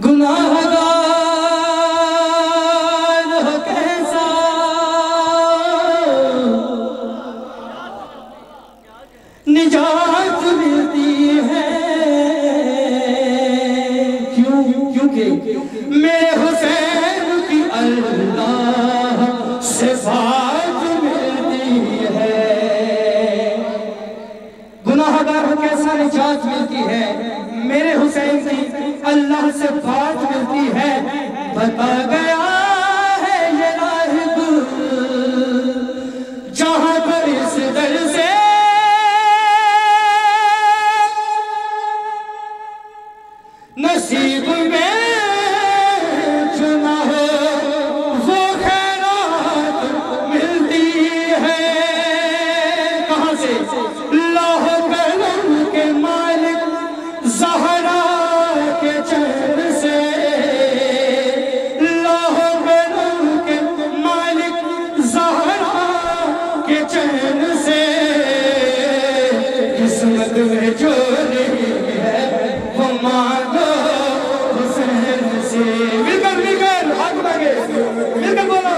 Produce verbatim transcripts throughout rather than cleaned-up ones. गुनाहगार कैसा निजात मिलती है, क्यों? क्योंकि मेरे हुसैन की अल्लाह से बात मिलती है। गुनाहगार कैसा निजात मिलती है, मेरे हुसैन की अल्लाह से बात मिलती है। बता गया है ये राह जहाँ पर इस दर से नसीब में चुना हो वो खैरात मिलती है। कहाँ से? लाहो कलम के मालिक ज़हरा के चैन से, लाहो कलम के मालिक ज़हरा के चैन से। किस्मत में जो नहीं है वो मांगो हुसैन से। मिलकर मिलकर हाथ मांगे, मिलकर बोलो।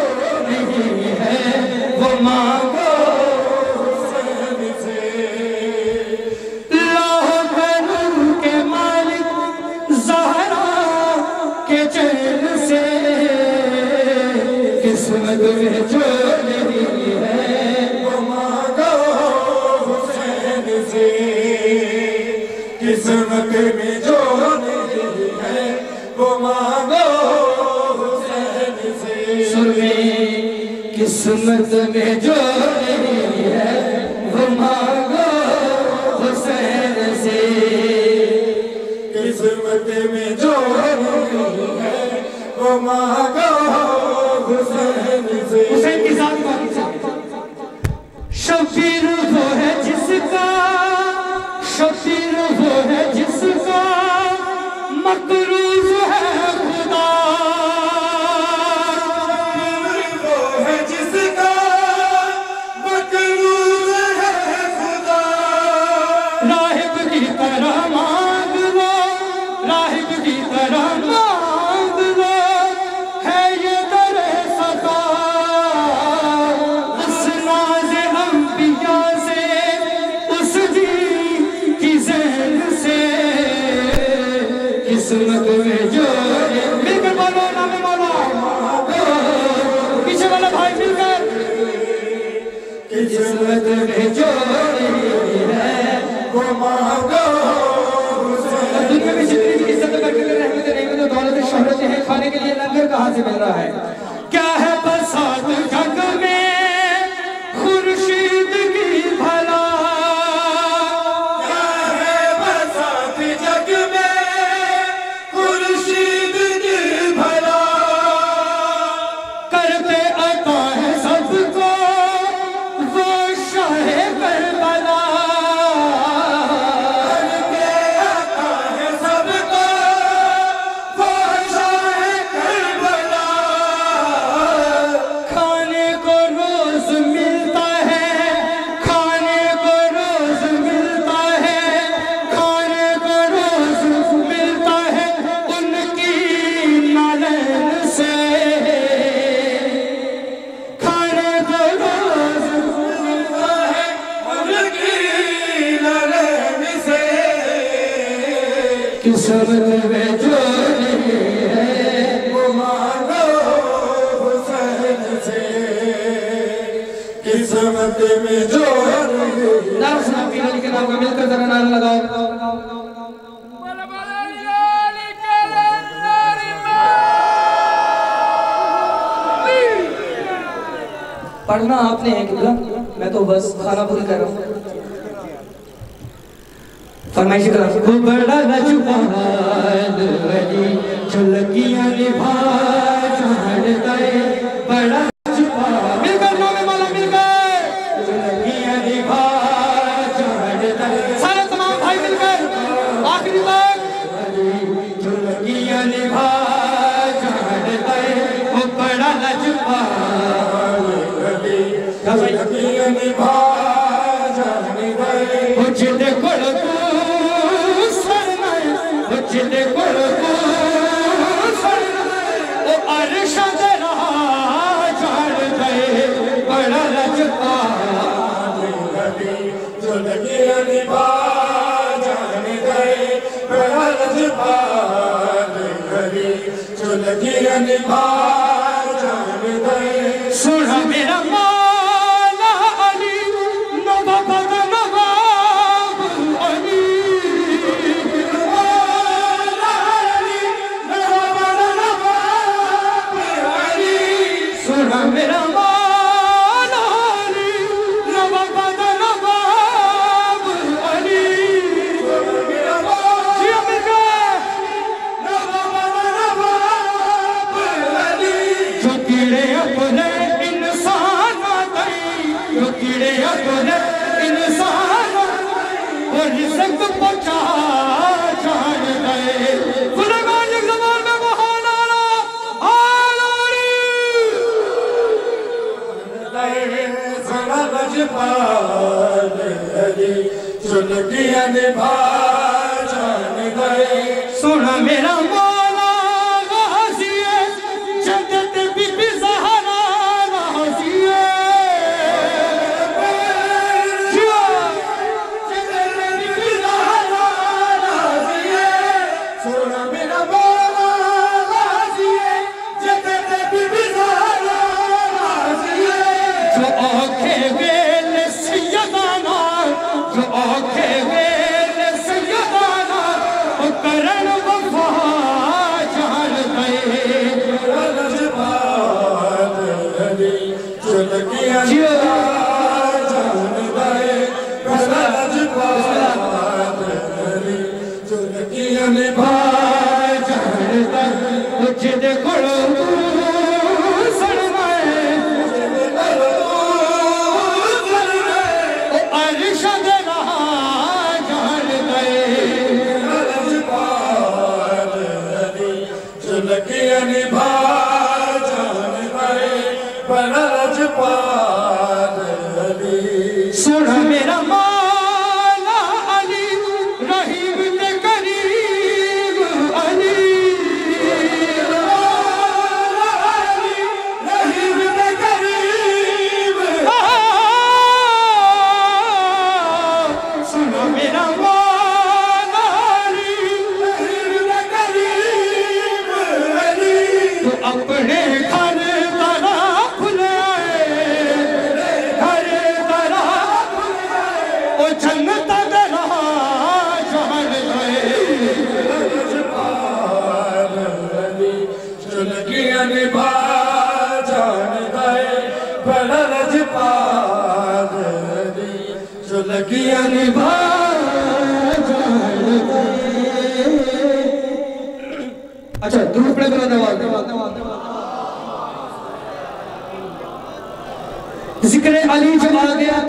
नहीं है वो मांगो हुसैन से। किस्मत में जो नहीं है वो मांगो हुसैन से। किस्मत में जो नहीं है वो मांगो हुसैन से। सुने, किस्मत में जो नहीं है वो मांगो हुसैन से। किस्मत में जो नहीं है वो मांगो हुसैन से। हुसैन की जात पर शबीर वो है जिसका, शबीर वो है जिसका मकरूज है खुदा। शबीर वो है जिसका मकरूज है खुदा। राहिब की तरह मांग लो, राहिब की तरह किस्मत में जो मिलकर बोलो ना में बोलो पीछे वाला भाई मिलकर। किस्मत में जो है वो मांगो हुसैन। दुनिया में जितनी भी इज्जत करके रहमत रहमत दौलत शोहरत है, खाने के लिए लंगर कहाँ से मिल रहा है? क्या है बरसात जग में खुर्शीद की भला। किस्मत में जो नहीं है वो मांगो हुसैन से। किस्मत में जो के नाम का मिलकर जरा नाम लगाओ। पढ़ना आपने है किबला, मैं तो बस खाना पूरी कर रहा हूँ। फरमाइश करो। वो बड़ा लजुबान वली झुलकियां निभा चढ़ गए, बड़ा लजुबान मिलकर नामे वाला मिलकर झुलकियां निभा चढ़ गए। सारे तमाम भाई मिलकर आखिरी तक झुलकियां निभा चढ़ गए। वो बड़ा लजुबान वली झुलकियां निभा चढ़ गए। कुछ देखो, कुछ देखो। अली हमजा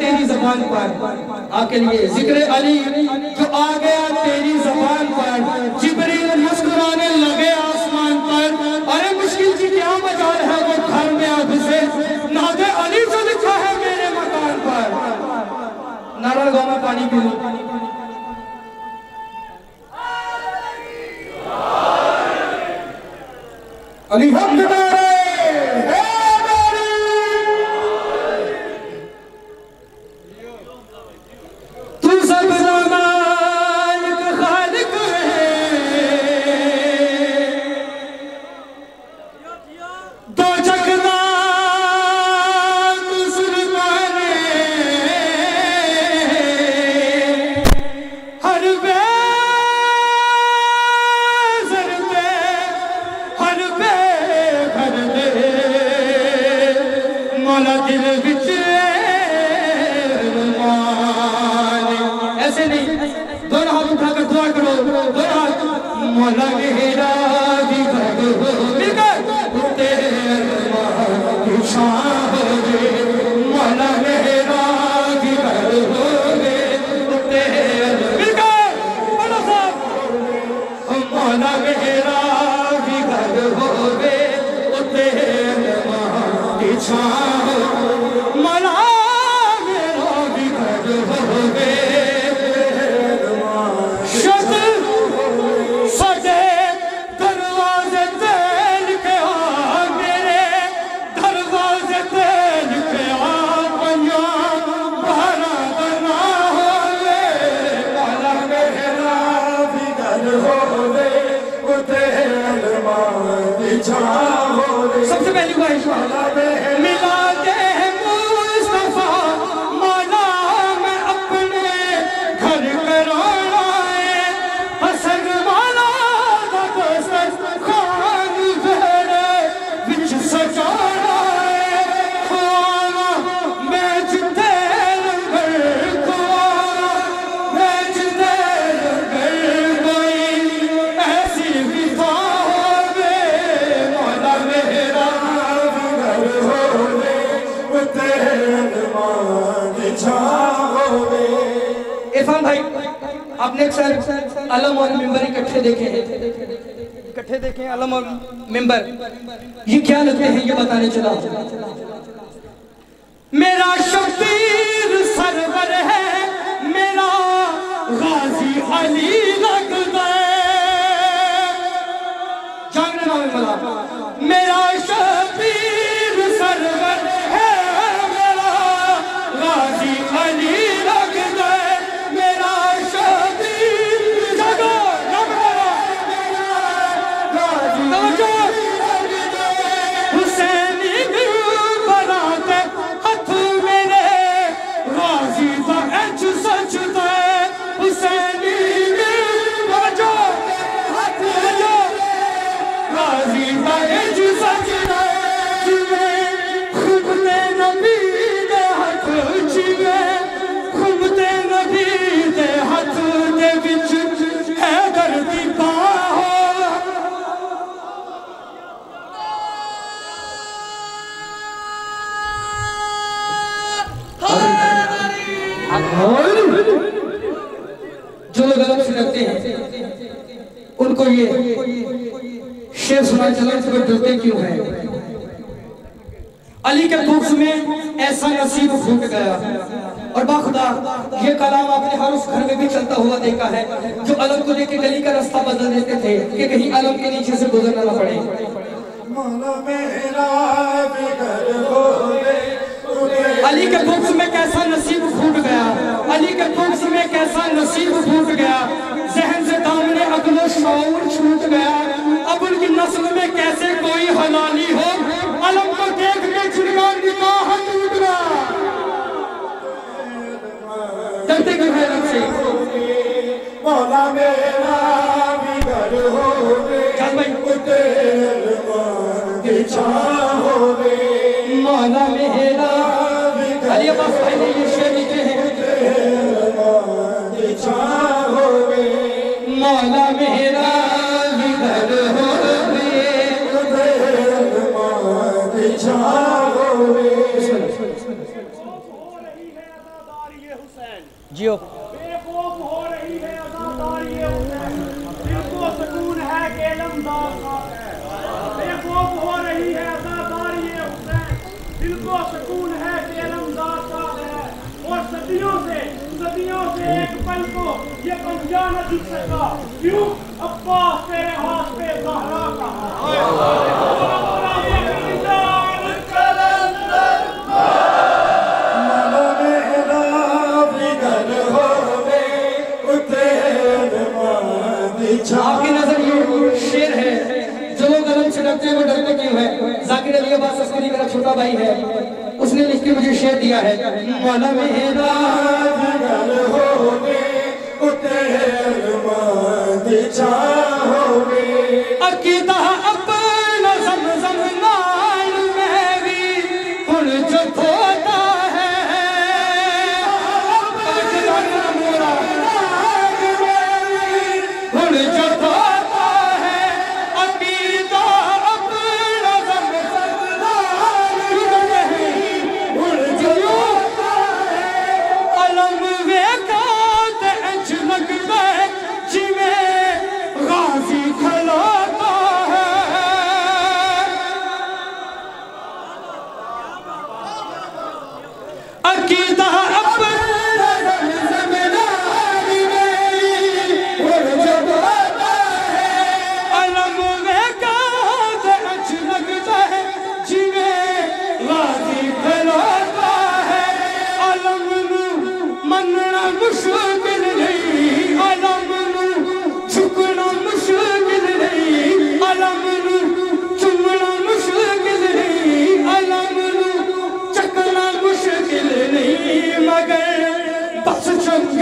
सबसे पहली ख्वाहिश मिला दे मुस्तफा मौला मैं अपने घर कराना है हसन वाला खान घर बिच सजाना है खुआना मैं जिंदे लंगर खुआना मैं जिंदे लंगर कोई ऐसी विधा होवे मौला मेरा घर होवे इरफान भाई आपने अक्सर अलम और मेंबर इकट्ठे देखे हैं इकट्ठे देखे हैं अलम और मेंबर ये क्या लगते हैं ये बताने चला मेरा शब्बीर सरवर है मेरा गाजी अली लगता है जागने वाले बोला मेरा शब्बीर सरवर है मेरा गाजी अली लगता है मेरा शब्बीर जगो जगो मेरा गाजी अली लगता है हुसैनी बनाते हथ मेरे गाजी का इंच सचता है हुसैनी बजो हथ बजो गाजी का इंच सचता है जिवे खुबते नबी दे हथ जिवे खुबते नबी दे हथ दे विच हैदर दी बाहों जो लोग अलग से रखते हैं उनको ये शेर सुना चला तो डरते क्यों हैं अली के बुक्स में ऐसा नसीब फूट गया और बाखुदा ये कलाम आपने हर उस घर में भी चलता हुआ देखा है जो अलम को लेके गली का रास्ता बदल देते थे कि कहीं अलम के नीचे से गुजरना ना पड़े मौला मेरा भी घर होवे उन्हें अली के बुक्स में कैसा नसीब फूट गया अली के बुक्स में कैसा नसीब फूट गया जहन से दामने अकलो शऊर छूट गया अब उनकी नस्ल में कैसे कोई हलाली हो अलम को देख के छिड़कान की माह टूट गया डरते क्यों हैं रब से मौला मेरा भी घर होवे मौला मेरा अली अब्बास भाई ने ये शेर लिखे हैं मौला मेरा भी घर होवे जियो सुकून है कि अलमदार साहब है और सदियों से सदियों से एक पल को ये पंजा न दिख सका क्यों अब्बास तेरे हाथ पे जहरा का आपकी नजर ये शेर है जो लोग अलम से डरते हैं वो डरते क्यों है जाकिर अली अब्बास अस्करी मेरा छोटा भाई है उसने लिख के मुझे शेर दिया है मौला मेरा घर होवे तेरे अरमान जा होवे अकीदा अपना समझम नाल में भी हुन जो खोता है अकीदा मेरा हुन जो खोता है अकीदा अपना समझम नाल में हुन जो खोता है अलम वेखा ते अजनक में जिवे गाजी खला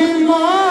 जिंदा